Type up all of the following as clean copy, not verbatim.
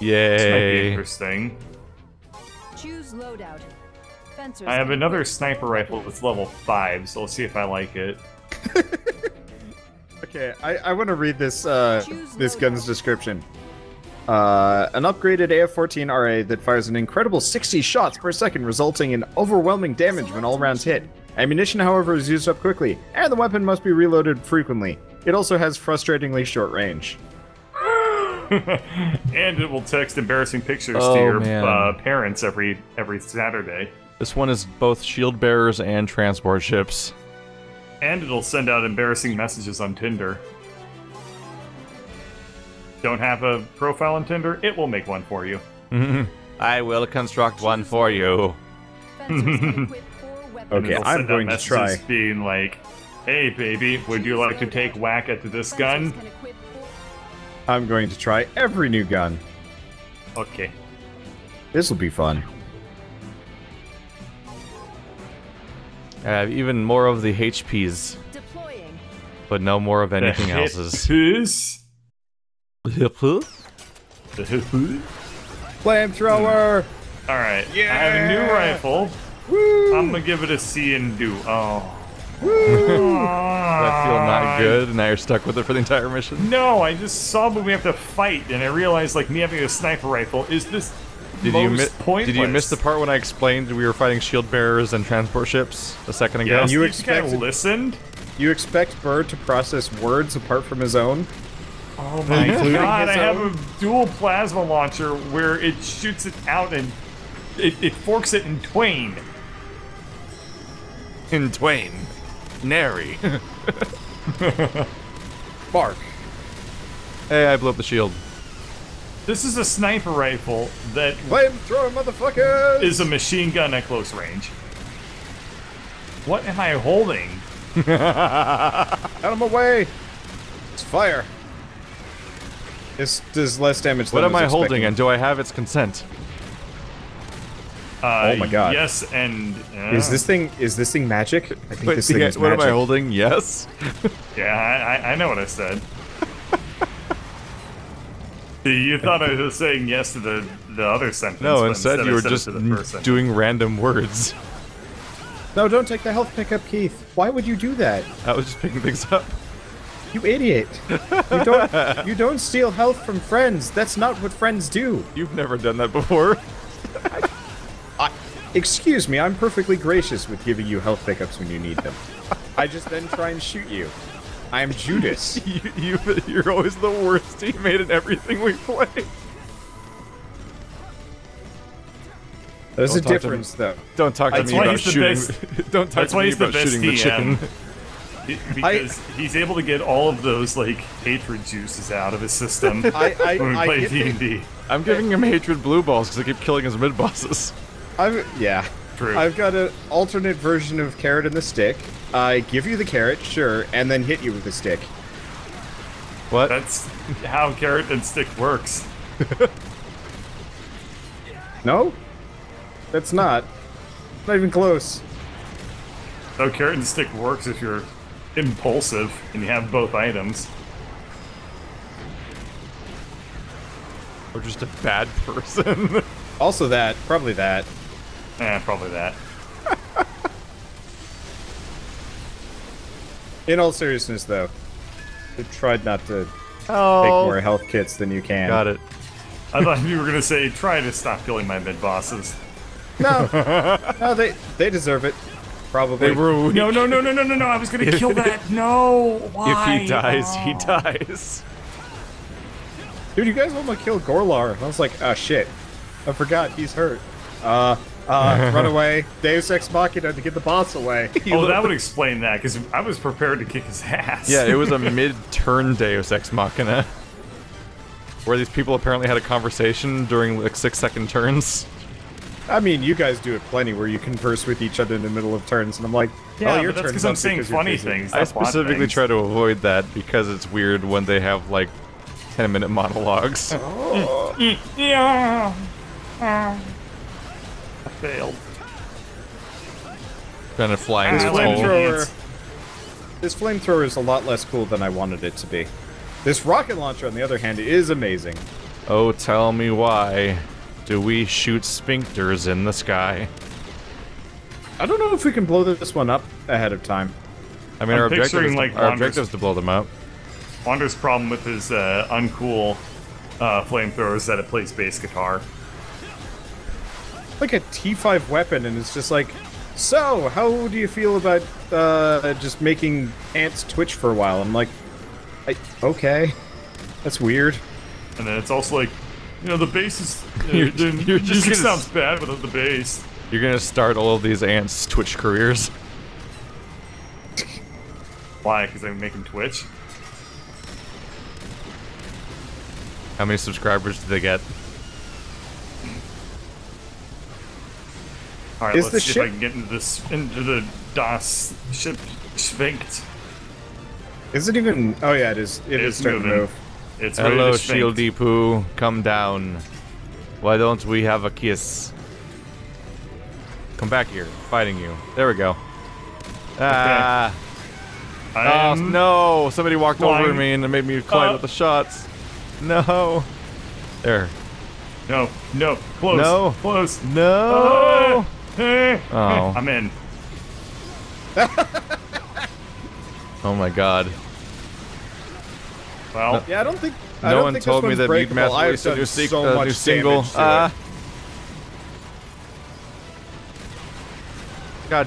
Yay. This might be interesting. Choose loadout. I have another sniper rifle that's level 5, so we'll see if I like it. Okay, I want to read this this gun's description. An upgraded AF-14 RA that fires an incredible 60 shots per second, resulting in overwhelming damage when all rounds hit. Ammunition, however, is used up quickly, and the weapon must be reloaded frequently. It also has frustratingly short range. And it will text embarrassing pictures to your parents every Saturday. This one is both shield bearers and transport ships. And it'll send out embarrassing messages on Tinder. Don't have a profile on Tinder? It will make one for you. I will construct one for you. Okay, I'm going to try. Being like, hey baby, would you like to take whack at this gun? I'm going to try every new gun. Okay. This will be fun. I have even more of the HPs. Deploying. But no more of anything else's. Flamethrower! Alright, yeah! I have a new rifle. Woo! I'm gonna give it a C and do. Oh. Woo! That feel not good, and now you're stuck with it for the entire mission? No, I just saw when we have to fight, and I realized, like, me having a sniper rifle is this. Did you miss the part when I explained we were fighting shield bearers and transport ships a second ago? Yeah, you kind of listened? You expect Bird to process words apart from his own? Oh my god, I have a dual plasma launcher where it shoots it out and it forks it in twain. In twain. Nary. Bark. Hey, I blew up the shield. This is a sniper rifle that flamethrower, motherfuckers! Is a machine gun at close range. What am I holding? Out of my way! It's fire. This does less damage than I was expecting. What am I holding, and do I have its consent? Oh my god. Yes, and is this thing magic? I think this thing is magic. What am I holding? Yes. Yeah, I know what I said. You thought I was saying yes to the other sentence. No, instead you were just doing random words. No, don't take the health pickup, Keith. Why would you do that? I was just picking things up. You idiot. You don't steal health from friends. That's not what friends do. You've never done that before. Excuse me, I'm perfectly gracious with giving you health pickups when you need them. I just then try and shoot you. I'm Judas. You're always the worst teammate in everything we play. There's a difference, though. Don't talk to me about shooting. Don't talk to me about shooting the chicken. Because he's able to get all of those like hatred juices out of his system when we play D&D. I'm giving him hatred blue balls because I keep killing his mid bosses. True. I've got an alternate version of carrot and the stick. I give you the carrot, sure, and then hit you with the stick. What? That's how carrot and stick works. No? That's not. Not even close. So carrot and stick works if you're impulsive and you have both items. Or just a bad person. Also that. Probably that. Eh, probably that. In all seriousness, though, I've tried not to take more health kits than you can. Got it. I thought you were going to say, try to stop killing my mid-bosses. No. No, they deserve it. Probably. They were weak. No, I was going to kill that. No, why? If he dies, he dies. Dude, you guys almost killed Gorlar. I was like, oh, shit. I forgot, he's hurt. Run away, Deus Ex Machina to get the boss away. Oh, that would explain that, because I was prepared to kick his ass. Yeah, it was a mid-turn Deus Ex Machina, where these people apparently had a conversation during, like, 6-second turns. I mean, you guys do it plenty, where you converse with each other in the middle of turns, and I'm like, yeah, oh, your that's because I'm saying funny things. I specifically try to avoid that, because it's weird when they have, like, 10-minute monologues. Yeah. I failed. Trying to fly into the hole. This flamethrower is a lot less cool than I wanted it to be. This rocket launcher, on the other hand, is amazing. Oh, tell me why do we shoot sphincters in the sky? I don't know if we can blow this one up ahead of time. I mean, our objective is to blow them up. Wander's problem with his uncool flamethrower is that it plays bass guitar. Like a T5 weapon, and it's just like, so, how do you feel about just making ants twitch for a while? I'm like, okay. That's weird. And then it's also like, you know, the bass is... Your music sounds bad without the bass. You're gonna start all of these ants' Twitch careers. Why? Because I make them Twitch? How many subscribers did they get? Alright, let's see if I can get into the DOS ship sphinct. Is it even... Oh yeah, it is. It is starting to move. It's hello, Shieldy Poo. Come down. Why don't we have a kiss? Come back here. Fighting you. There we go. Ah. Okay. Oh, no. Somebody walked over me and made me collide with the shots. No. There. No. No. Close. No. Close. No. Oh. I'm in. Oh, my God. Well, yeah, I don't think no one told me that Meat Master released a new single. God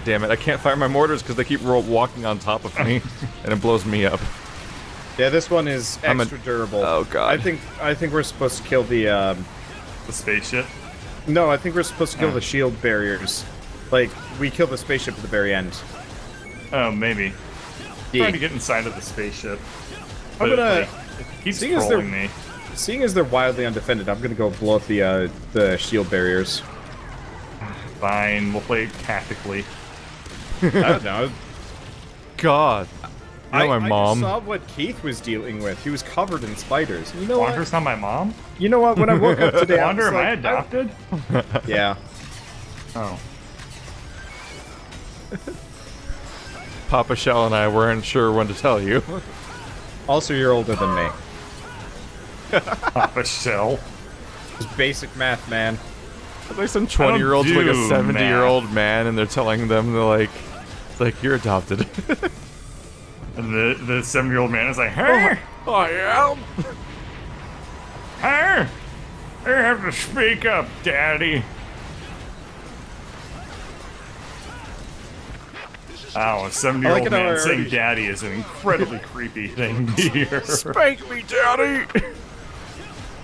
damn it! I can't fire my mortars because they keep walking on top of me, and it blows me up. Yeah, this one is extra durable. Oh God! I think we're supposed to kill the spaceship. No, I think we're supposed to kill the shield barriers. Like we kill the spaceship at the very end. Oh, maybe. Yeah. Trying to get inside of the spaceship. I'm gonna. He's trolling me. Seeing as they're wildly undefended, I'm gonna go blow up the shield barriers. Fine, we'll play it tactically. I don't know. God, you know my mom. I saw what Keith was dealing with. He was covered in spiders. You know Wander's not my mom. You know what? When I woke up today, Wander, am I adopted? Yeah. Oh. Papa Shell and I weren't sure when to tell you. Also, you're older than me. Papa Shell. It's basic math, man. It's like some 20-year-old to like a 70-year-old man, and they're telling them, they're like, it's like, you're adopted. And the 7-year-old man is like, hey, I am. Hey, you have to speak up, Daddy. Oh, a 70-year-old man saying daddy is an incredibly creepy thing to hear. Spank me, daddy!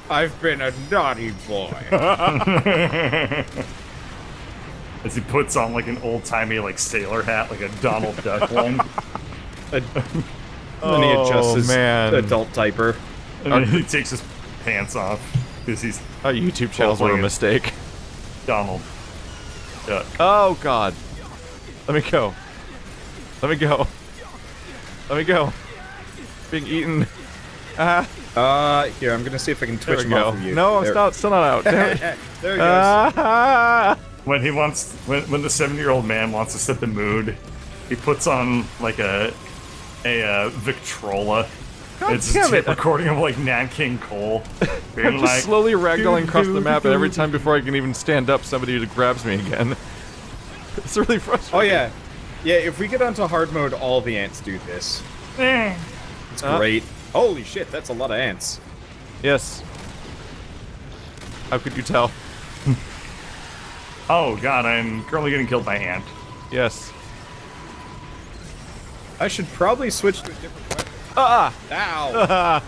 I've been a naughty boy. As he puts on like an old-timey like sailor hat, like a Donald Duck one. And then he adjusts his adult diaper. And then he takes his pants off. Because he's... Our YouTube channels were a mistake. Donald Duck. Oh, God. Let me go. Let me go. Let me go. Being eaten. Here, I'm gonna see if I can twitch him off of you. No, I'm still not out. There he goes. When he wants, when the 70-year-old man wants to set the mood, he puts on like a Victrola. God it's damn a it. Recording of like Nat King Cole. Being I'm just like, slowly ragdolling across the map, and every time before I can even stand up, somebody grabs me again. It's really frustrating. Oh yeah. Yeah, if we get onto hard mode, all the ants do this. It's great. Holy shit, that's a lot of ants. Yes. How could you tell? Oh god, I'm currently getting killed by ant. Yes. I should probably switch to a different weapon. Ow!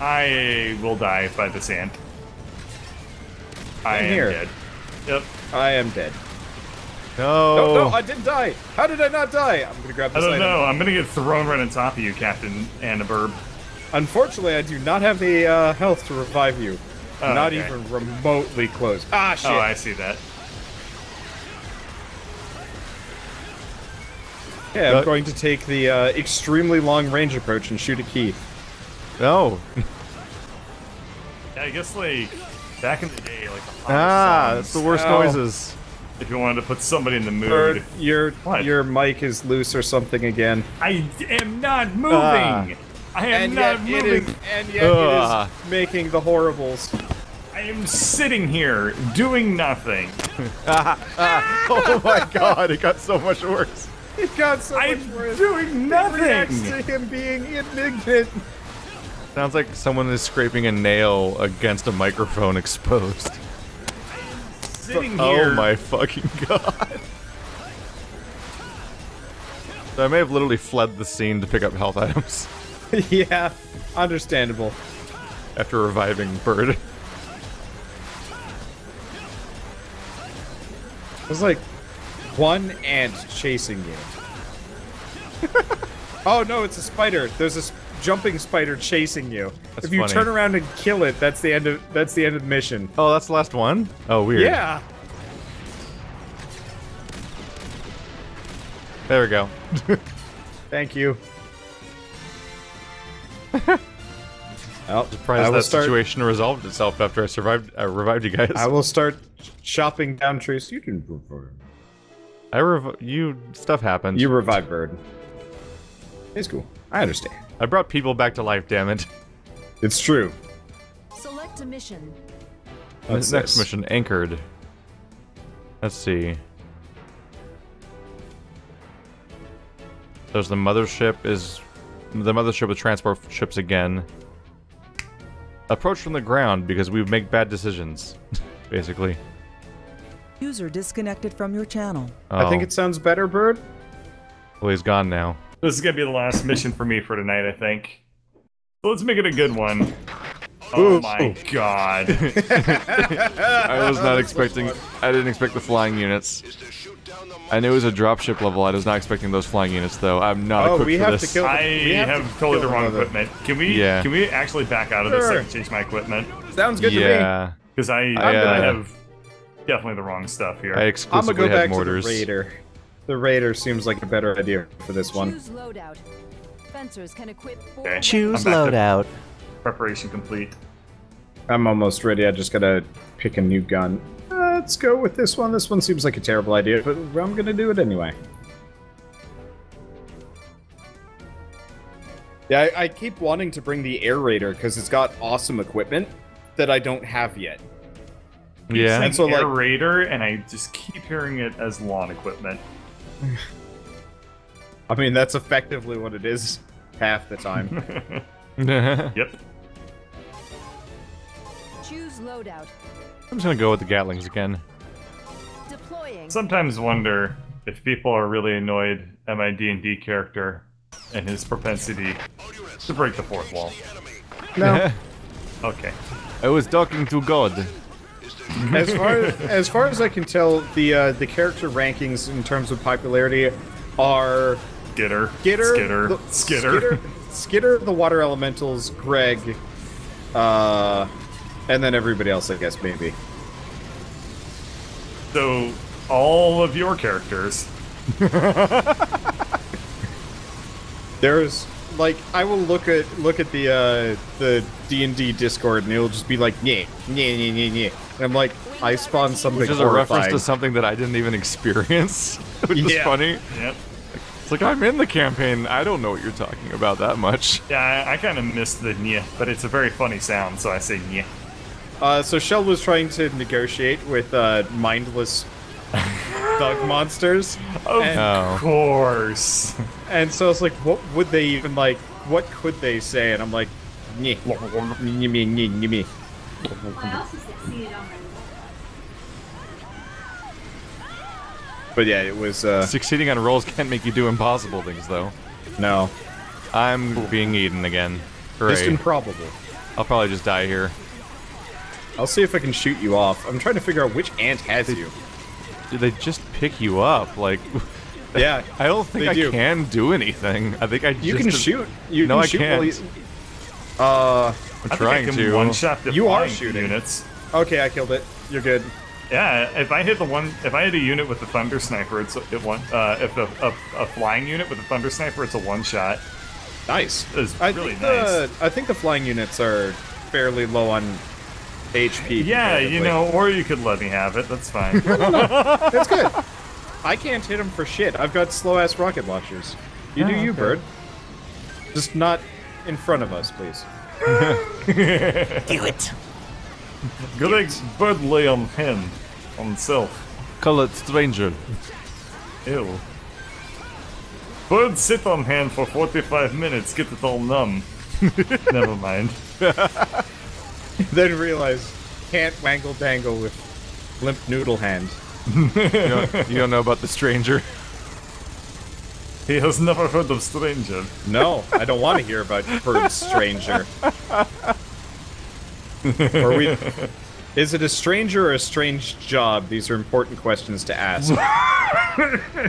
I will die by this ant. I am dead. Yep. I am dead. No. No, I didn't die. How did I not die? I'm gonna grab this item. I don't know. I'm gonna get thrown right on top of you, Captain Annaburb. Unfortunately, I do not have the health to revive you. Oh, not even remotely close. Ah, shit. Oh, I see that. Yeah, I'm going to take the extremely long range approach and shoot at Keith. No. Yeah, I guess, like, back in the day, like, the that's the worst noises. If you wanted to put somebody in the mood. Your mic is loose or something again. I am not moving! I am not moving. It is making the horribles. I am sitting here doing nothing. Oh my god, it got so much worse. It got so much worse. I'm doing nothing. Next to him being indignant. Sounds like someone is scraping a nail against a microphone exposed. Sitting here. Oh my fucking god. So I may have literally fled the scene to pick up health items. Yeah, understandable. After reviving Bird. There's like one ant chasing you. Oh no, it's a spider. There's a jumping spider chasing you. That's if you funny. Turn around and kill it, that's the end of the mission. Oh, that's the last one? Oh, weird. Yeah. There we go. Thank you. Well, surprised that situation resolved itself after I survived. I revived you guys. I will start chopping down trees. You didn't revive. Stuff happened. You revived Bird. It's cool. I understand. I brought people back to life, damn it. It's true. Select a mission. What's next this? Mission anchored. Let's see. There's the mothership. Is the mothership with transport ships again? Approach from the ground because we make bad decisions, basically. User disconnected from your channel. Oh. I think it sounds better, Bird. Well, he's gone now. This is gonna be the last mission for me for tonight, I think. So let's make it a good one. Oh my god! I was not expecting. I didn't expect the flying units. I knew it was a dropship level. I was not expecting those flying units, though. I'm not equipped for this. I have totally the wrong equipment. Can we? Yeah. Can we actually back out of this and change my equipment? Sounds good to me. Yeah. Because I have definitely the wrong stuff here. I exclusively have mortars. I'm gonna go back to the Raider. The Raider seems like a better idea for this one. Choose loadout. Fencers can equip Choose loadout. Preparation complete. I'm almost ready. I just gotta pick a new gun. Let's go with this one. This one seems like a terrible idea, but I'm gonna do it anyway. Yeah, I keep wanting to bring the Air Raider because it's got awesome equipment that I don't have yet. Yeah, and so Air Raider, and I just keep hearing it as lawn equipment. I mean, that's effectively what it is half the time. Yep. Choose loadout. I'm just gonna go with the Gatlings again. Deploying. Sometimes wonder if people are really annoyed at my D&D character and his propensity to break the fourth wall. No. Okay. I was talking to God. As far as I can tell, the character rankings in terms of popularity are Skitter, the water elementals, Greg, and then everybody else, I guess, maybe. So, all of your characters. There's, like, I will look at the D&D Discord, and it'll just be like, nyeh, nyeh, nyeh, nyeh, nyeh. And I'm like, I spawned something horrifying. Which is a reference to something that I didn't even experience, which is funny. Yep. It's like, I'm in the campaign, I don't know what you're talking about that much. Yeah, I kind of missed the nyeh, but it's a very funny sound, so I say nyeh. So Shell was trying to negotiate with mindless thug monsters. Of course. And so I was like, what would they even, like, what could they say? And I'm like, nyeh, nyeh, nyeh, nyeh. But yeah, it was, Succeeding on rolls can't make you do impossible things, though. No. I'm being eaten again. Hooray. Just improbable. I'll probably just die here. I'll see if I can shoot you off. I'm trying to figure out which ant has you. Did they just pick you up? Like... Yeah. I don't think I can do anything. I think I just... You can shoot. You no, can I shoot can't. While you... I'm trying to. I can one-shot the flying units. Okay, I killed it. You're good. Yeah, if I hit a unit with a thunder sniper, if a flying unit with a thunder sniper, it's a one shot. Nice. It's really nice. I think the flying units are fairly low on HP. Yeah, you know, or you could let me have it. That's fine. No. That's good. I can't hit them for shit. I've got slow ass rocket launchers. You do you, Bird. Just not in front of us, please. Do it. Greg bird lay on him, on self. Colored stranger. Ew. Bird sit on hand for 45 minutes, get it all numb. Never mind. Then realize, can't wangle dangle with limp noodle hand. You don't know about the stranger? He has never heard of stranger. No, I don't want to hear about bird stranger. Are we... Is it a stranger or a strange job? These are important questions to ask.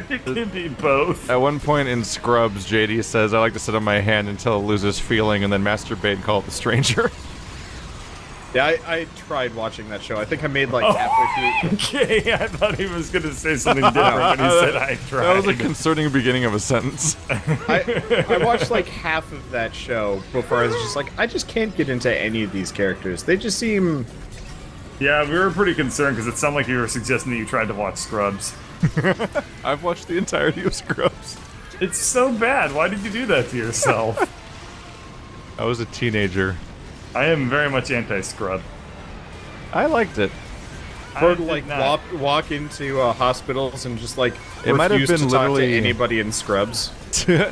It could be both. At one point in Scrubs, JD says, I like to sit on my hand until it loses feeling and then masturbate and call it the stranger. Yeah, I tried watching that show. I think I made like halfway through. Okay, I thought he was going to say something different when he said I tried. That was a concerning beginning of a sentence. I watched like half of that show before I was just like, I just can't get into any of these characters. They just seem... Yeah, we were pretty concerned because it sounded like you were suggesting that you tried to watch Scrubs. I've watched the entirety of Scrubs. It's so bad. Why did you do that to yourself? I was a teenager. I am very much anti-Scrub. I liked it. Or like walk into hospitals and just like it might have been literally talk to anybody in Scrubs. I'm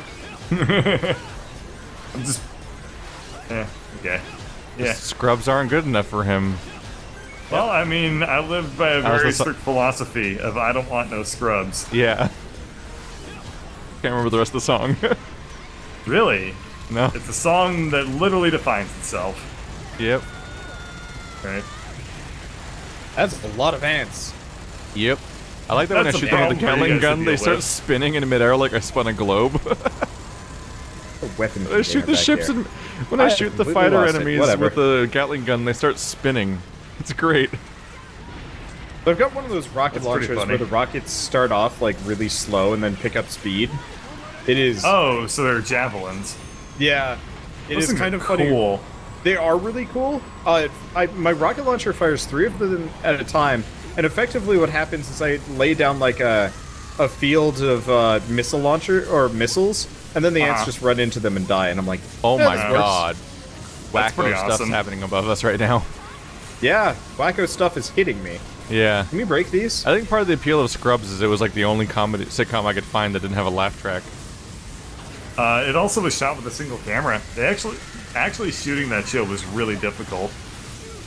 just. Yeah. Okay. Yeah. Scrubs aren't good enough for him. Well, I mean, I live by a very strict philosophy of I don't want no scrubs. Yeah. Can't remember the rest of the song. Really? No. It's a song that literally defines itself. Yep. Right. That's a lot of ants. Yep. I like that when I shoot them with the Gatling gun, they start spinning in midair like I spun a globe. I shoot the ships and when I shoot the fighter enemies with the Gatling gun, they start spinning. It's great. But I've got one of those rocket launchers where the rockets start off like really slow and then pick up speed. It is. Oh, so they're javelins. Yeah, it is kind of funny. They are really cool. My rocket launcher fires 3 of them at a time, and effectively what happens is I lay down like a field of missiles, and then the ants just run into them and die, and I'm like, oh my god, wacko stuff's happening above us right now. Yeah, wacko stuff is hitting me. Yeah. Can we break these? I think part of the appeal of Scrubs is it was like the only comedy sitcom I could find that didn't have a laugh track. It also was shot with a single camera. They actually shooting that show was really difficult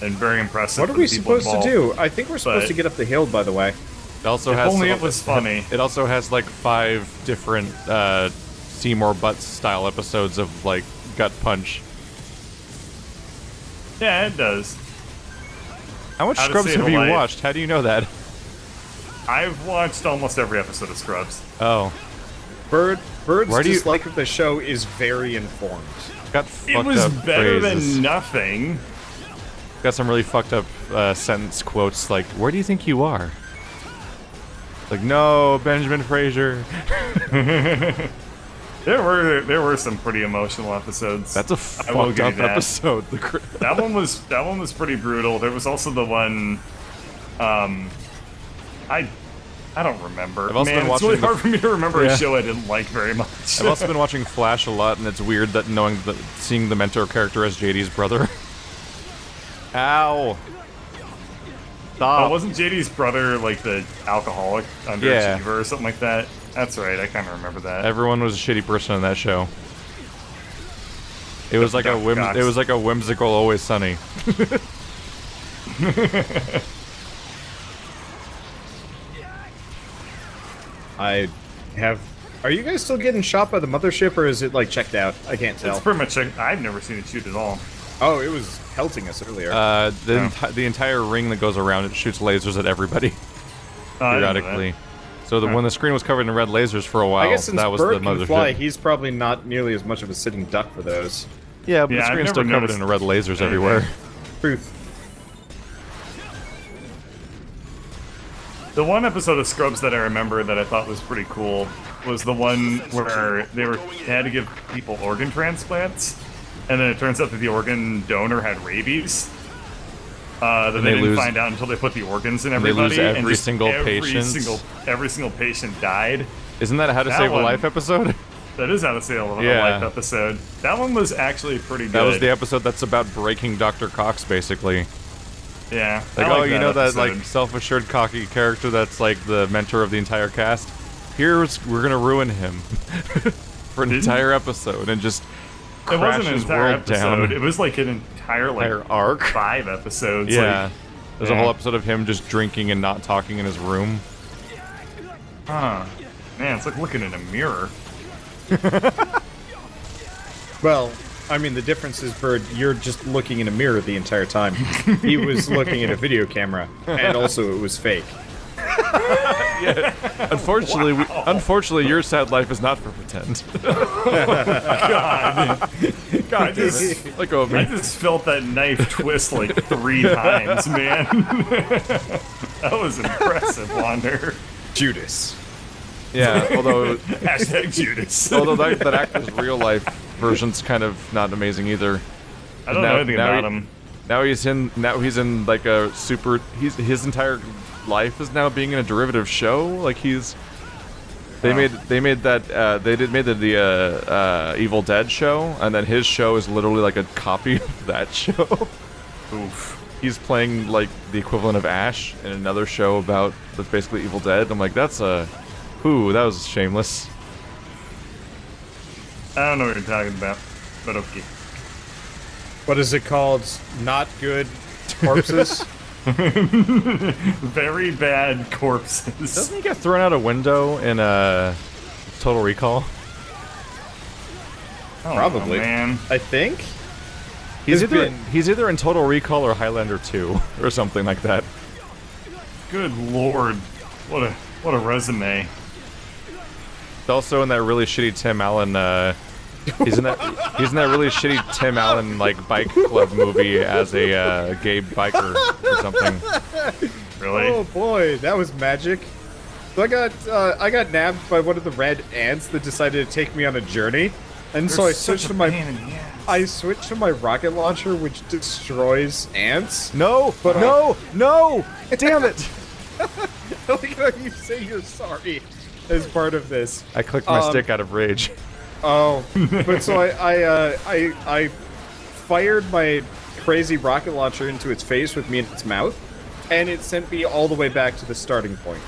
and very impressive. What are we supposed to do? I think we're supposed to get up the hill, by the way. It also has only it was funny. It also has like 5 different Seymour Butts style episodes of like gut punch. Yeah, it does. How much Scrubs have you watched? How do you know that? I've watched almost every episode of Scrubs. Oh. Bird's dislike of the show is very informed. It was better than nothing. Got some really fucked up sentence quotes like, where do you think you are? Like, no, Benjamin Fraser. There were some pretty emotional episodes. That's a fucked up episode. That one was pretty brutal. There was also the one, I don't remember. I've also been watching it's really hard for me to remember a show I didn't like very much. I've also been watching Flash a lot, and it's weird that seeing the mentor character as JD's brother. Ow! Stop! Oh, wasn't JD's brother like the alcoholic underachiever or something like that? That's right, I kind of remember that. Everyone was a shitty person in that show. It was like a whimsical Always Sunny. Are you guys still getting shot by the mothership, or is it like checked out? I can't tell. It's pretty much checked. I've never seen it shoot at all. Oh, it was pelting us earlier. The entire ring that goes around it shoots lasers at everybody periodically. So when the screen was covered in red lasers for a while, I guess since that was Bird the mothership. Can fly, he's probably not nearly as much of a sitting duck for those. Yeah, but the screen's still covered in red lasers everywhere. Truth. The one episode of Scrubs that I remember that I thought was pretty cool was the one where they had to give people organ transplants, and then it turns out that the organ donor had rabies. That they didn't find out until they put the organs in everybody. They lose every single patient died. Isn't that a How to Save a Life episode? That is how to say a little life episode. That one was actually pretty good. That was the episode that's about breaking Dr. Cox, basically. Yeah. Like, oh, you know that like self-assured, cocky character that's like the mentor of the entire cast? Here's we're gonna ruin him for an entire episode and just crash his world down. It was like an entire arc, 5 episodes. Yeah. Like, there's a whole episode of him just drinking and not talking in his room. Huh. Man, it's like looking in a mirror. Well, I mean, the difference is, Bird, you're just looking in a mirror the entire time. He was looking at a video camera, and also it was fake. Yeah. Unfortunately, wow. Unfortunately, your sad life is not for pretend. God. God, I just felt that knife twist like 3 times, man. That was impressive, Wander. Judas. Yeah, although... Hashtag Judas. Although that actor's real-life version's kind of not amazing either. I don't know anything about him. Now he's in, like, a super... his entire life is now being in a derivative show. Like, he's... They made the Evil Dead show, and then his show is literally, like, a copy of that show. Oof. He's playing, like, the equivalent of Ash in another show about... That's basically Evil Dead. I'm like, that's a... Ooh, that was shameless. I don't know what you're talking about, but okay. What is it called? Not good corpses? Very bad corpses. Doesn't he get thrown out a window in a Total Recall? Oh, probably. Oh, man. I think? He's either in Total Recall or Highlander 2, or something like that. Good lord. What a resume. Also in that really shitty Tim Allen, he's in that really shitty Tim Allen, like, bike club movie as a, gay biker or something. Really? Oh boy, that was magic. So I got nabbed by one of the red ants that decided to take me on a journey, and so I switched to my rocket launcher, which destroys ants. No! But no! Damn it! I like how you say you're sorry as part of this. I clicked my stick out of rage. Oh, but so I fired my crazy rocket launcher into its face with me in its mouth, and it sent me all the way back to the starting point.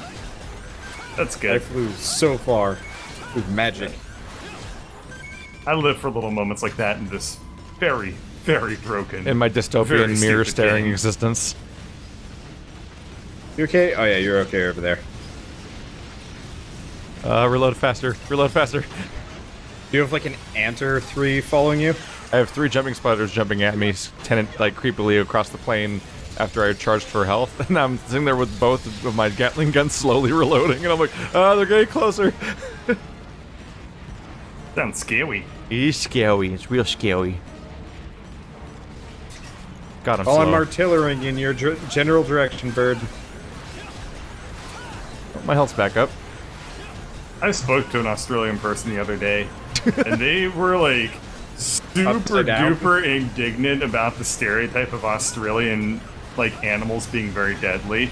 That's good. I flew so far with magic. I live for little moments like that in this very, very broken... In my dystopian mirror-staring existence. You okay? Oh yeah, you're okay over there. Reload faster. Reload faster. Do you have like an ant or 3 following you? I have 3 jumping spiders jumping at me, like creepily across the plane after I charged for health, and I'm sitting there with both of my Gatling guns slowly reloading, and I'm like, ah, they're getting closer. Sounds scary. It's scary. It's real scary. God, I'm slow. I'm artillerying in your general direction, Bird. My health's back up. I spoke to an Australian person the other day, and they were like super duper indignant about the stereotype of Australian like animals being very deadly.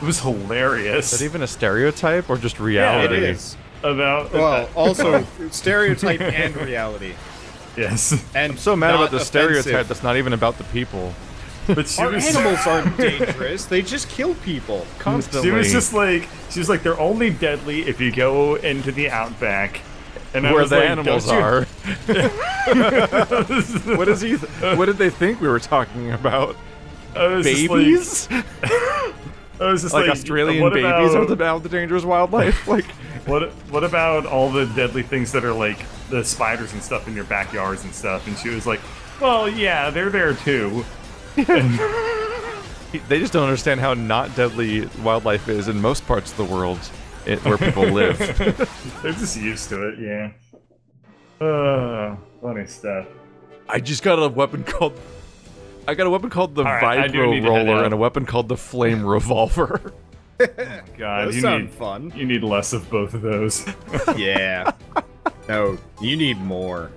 It was hilarious. Is that even a stereotype or just reality? Yeah, it is. Well, also stereotype and reality. Yes. And I'm so mad about the stereotype that's not even about the people. But our animals aren't dangerous, they just kill people constantly. She was just like, they're only deadly if you go into the outback. And where the animals are. What did they think we were talking about? Babies? I was just like Australian babies are the dangerous wildlife. Like, what about all the deadly things that are like the spiders and stuff in your backyards and stuff? And she was like, well, yeah, they're there too. They just don't understand how not deadly wildlife is in most parts of the world where people live. They're just used to it, yeah. Funny stuff. I got a weapon called the Vibro Roller and a weapon called the Flame Revolver. Oh my God, those sound fun. You need less of both of those. Yeah. No, you need more.